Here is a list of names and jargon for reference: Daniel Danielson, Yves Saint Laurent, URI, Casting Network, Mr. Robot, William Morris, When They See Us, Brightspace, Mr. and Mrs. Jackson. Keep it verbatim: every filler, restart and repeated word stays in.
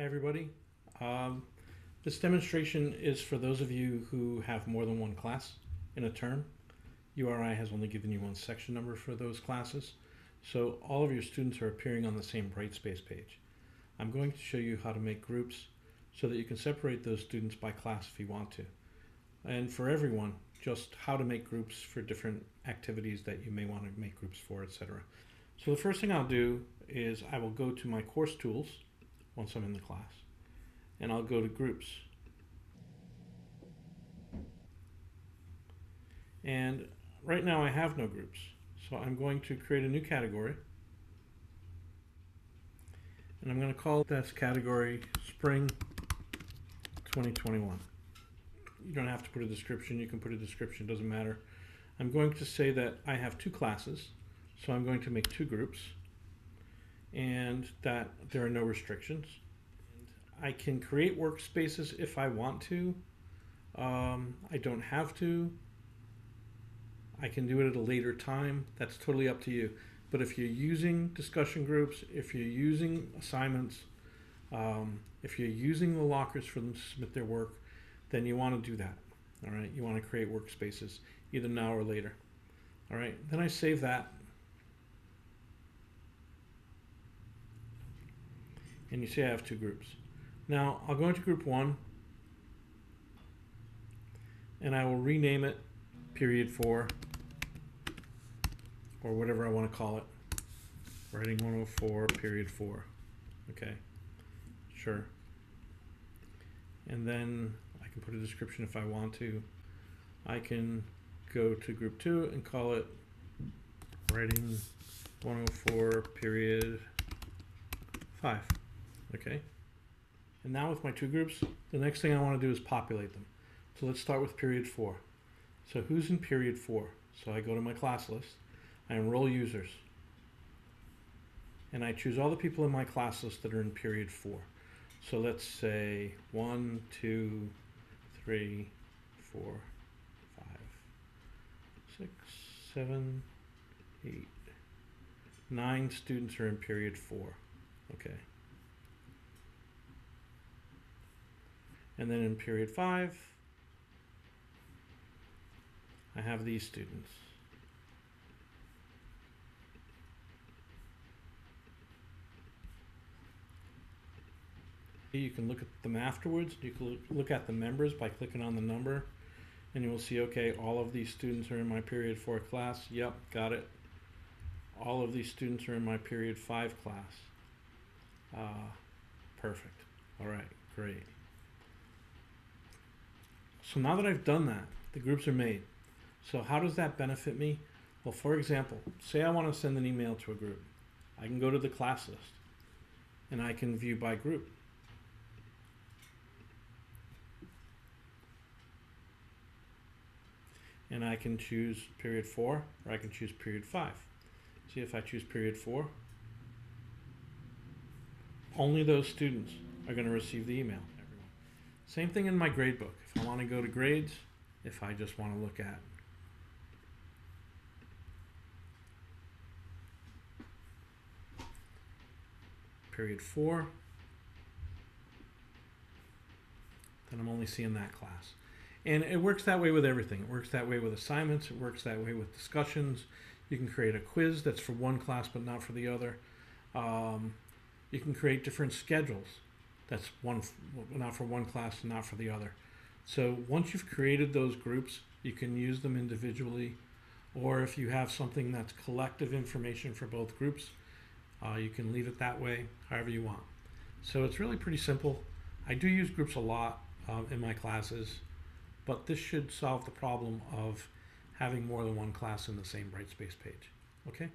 Hi everybody. Um, this demonstration is for those of you who have more than one class in a term. U R I has only given you one section number for those classes, so all of your students are appearing on the same Brightspace page. I'm going to show you how to make groups so that you can separate those students by class if you want to. And for everyone, just how to make groups for different activities that you may want to make groups for, et cetera. So the first thing I'll do is I will go to my course tools once I'm in the class, and I'll go to groups. And right now I have no groups, so I'm going to create a new category, and I'm going to call this category Spring twenty twenty-one. You don't have to put a description, you can put a description, doesn't matter. I'm going to say that I have two classes, so I'm going to make two groups, and that there are no restrictions. I can create workspaces if I want to. Um, I don't have to. I can do it at a later time. That's totally up to you. But if you're using discussion groups, if you're using assignments, um, if you're using the lockers for them to submit their work, then you want to do that. All right, you want to create workspaces either now or later. All right, then I save that. And you see I have two groups. Now I'll go into group one, and I will rename it period four, or whatever I want to call it. Writing one oh four period four. Okay, sure. And then I can put a description if I want to. I can go to group two and call it writing one oh four period five. Okay, and now with my two groups, the next thing I want to do is populate them. So let's start with period four. So who's in period four? So I go to my class list, I enroll users, and I choose all the people in my class list that are in period four. So let's say one, two, three, four, five, six, seven, eight, nine students are in period four. Okay. And then in period five, I have these students. You can look at them afterwards. You can look at the members by clicking on the number, and you will see, okay, all of these students are in my period four class. Yep, got it. All of these students are in my period five class. Uh, perfect. All right, great. So now that I've done that, the groups are made. So how does that benefit me? Well, for example, say I want to send an email to a group. I can go to the class list, and I can view by group. And I can choose period four, or I can choose period five. See, if I choose period four, only those students are going to receive the email. Same thing in my gradebook. If I want to go to grades, if I just want to look at period four, then I'm only seeing that class. And it works that way with everything. It works that way with assignments. It works that way with discussions. You can create a quiz that's for one class but not for the other. Um, you can create different schedules. That's one, not for one class and not for the other. So once you've created those groups, you can use them individually, or if you have something that's collective information for both groups, uh, you can leave it that way, however you want. So it's really pretty simple. I do use groups a lot um, in my classes, but this should solve the problem of having more than one class in the same Brightspace page. Okay?